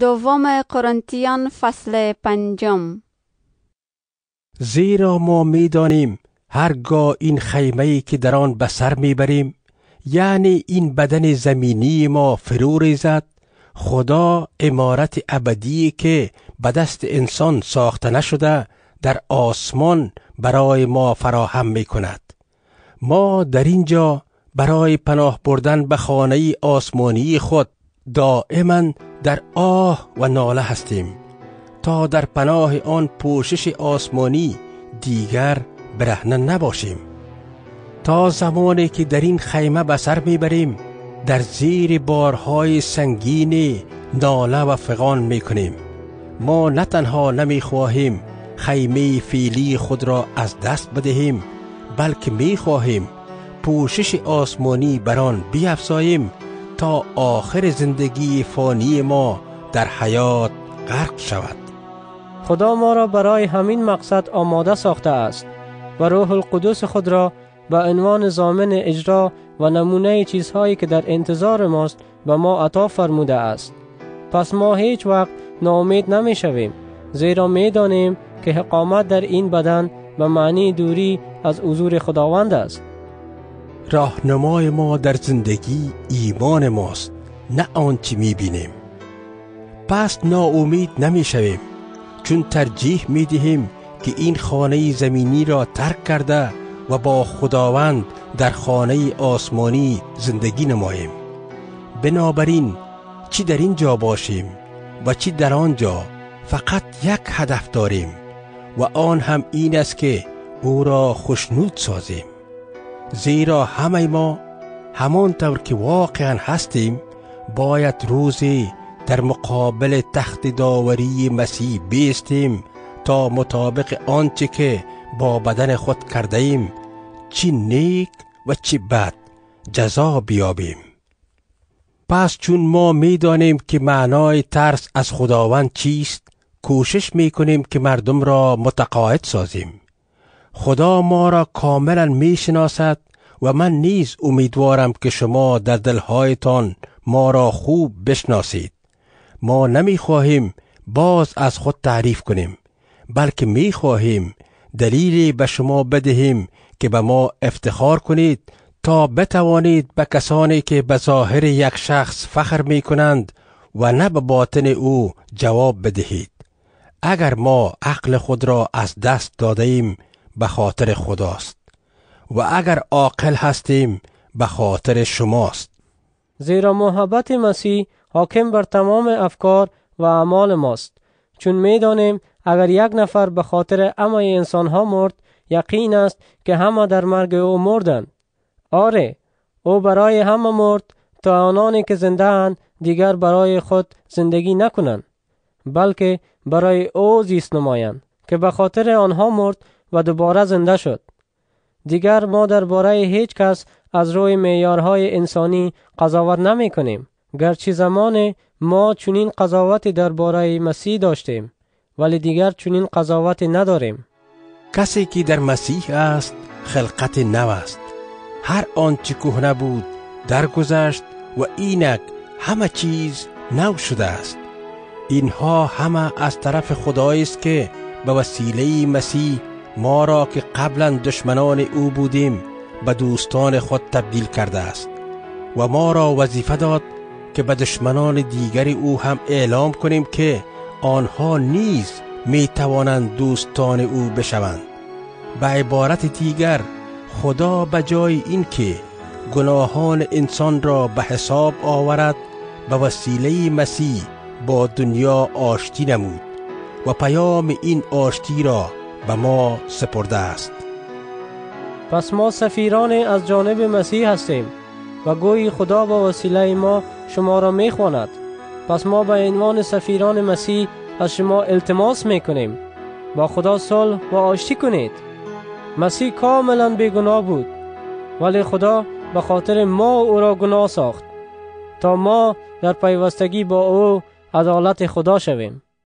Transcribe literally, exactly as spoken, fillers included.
دوم قرنتیان فصل پنجم. زیرا ما می دانیم هرگاه این خیمه‌ای که در آن به سر می بریم، یعنی این بدن زمینی ما فرو ریزد، خدا عمارت ابدی که به دست انسان ساخته نشده در آسمان برای ما فراهم می کند. ما در اینجا برای پناه بردن به خانه آسمانی خود دائما در آه و ناله هستیم تا در پناه آن پوشش آسمانی دیگر برهنه نباشیم. تا زمانی که در این خیمه به سر میبریم، در زیر بارهای سنگین ناله و فغان میکنیم. ما نه تنها نمیخواهیم خیمه فعلی خود را از دست بدهیم، بلکه میخواهیم پوشش آسمانی بر آن بیفزاییم تا آخر زندگی فانی ما در حیات غرق شود. خدا ما را برای همین مقصد آماده ساخته است و روح القدس خود را به عنوان ضامن اجرا و نمونه چیزهایی که در انتظار ماست به ما عطا فرموده است. پس ما هیچ وقت ناامید نمی شویم، زیرا می دانیم که اقامت در این بدن به معنی دوری از حضور خداوند است. راهنمای ما در زندگی ایمان ماست، نه آنچه می بینیم. پس ناامید نمی شویم، چون ترجیح می دهیم که این خانه زمینی را ترک کرده و با خداوند در خانه آسمانی زندگی نماییم. بنابراین چی در اینجا باشیم و چی در آنجا، فقط یک هدف داریم و آن هم این است که او را خوشنود سازیم. زیرا همه ما همانطور که واقعا هستیم باید روزی در مقابل تخت داوری مسیح بیستیم تا مطابق آنچه که با بدن خود کرده ایم، چی نیک و چی بد، جزا بیابیم. پس چون ما می دانیم که معنای ترس از خداوند چیست، کوشش می کنیم که مردم را متقاعد سازیم. خدا ما را کاملا می شناسد و من نیز امیدوارم که شما در دلهایتان ما را خوب بشناسید. ما نمی خواهیم باز از خود تعریف کنیم، بلکه می خواهیم دلیلی به شما بدهیم که به ما افتخار کنید تا بتوانید به کسانی که به ظاهر یک شخص فخر می کنند و نه به باطن او جواب بدهید. اگر ما عقل خود را از دست داده ایم به خاطر خداست و اگر عاقل هستیم به خاطر شماست. زیرا محبت مسیح حاکم بر تمام افکار و اعمال ماست، چون می دانیم اگر یک نفر به خاطر همه انسانها مرد، یقین است که همه در مرگ او مردند. آره، او برای همه مرد تا آنانی که زنده اند دیگر برای خود زندگی نکنند، بلکه برای او زیست نمایند که به خاطر آنها مرد و دوباره زنده شد. دیگر ما درباره هیچ کس از روی معیارهای انسانی قضاوت نمی کنیم، گرچه زمان ما چنین قضاوتی درباره مسیح داشتیم، ولی دیگر چنین قضاوتی نداریم. کسی که در مسیح است خلقت نو است. هر آنچه کهنه بود درگذشت و اینک همه چیز نو شده است. اینها همه از طرف خدایی است که به وسیله مسیح ما را که قبلا دشمنان او بودیم به دوستان خود تبدیل کرده است و ما را وظیفه داد که به دشمنان دیگر او هم اعلام کنیم که آنها نیز می توانند دوستان او بشوند. به عبارت دیگر، خدا به جای این که گناهان انسان را به حساب آورد، به وسیله مسیح با دنیا آشتی نمود و پیام این آشتی را به ما سپرده است. پس ما سفیران از جانب مسیح هستیم و گویی خدا با وسیله ما شما را می خواند. پس ما به عنوان سفیران مسیح از شما التماس می کنیم با خدا صلح و آشتی کنید. مسیح کاملا بیگناه بود، ولی خدا به خاطر ما او را گناه ساخت تا ما در پیوستگی با او عدالت خدا شویم.